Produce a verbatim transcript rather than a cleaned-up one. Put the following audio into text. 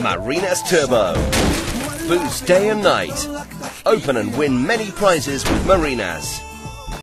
Marinas Turbo. Boost day and night. Open and win many prizes with Marinas.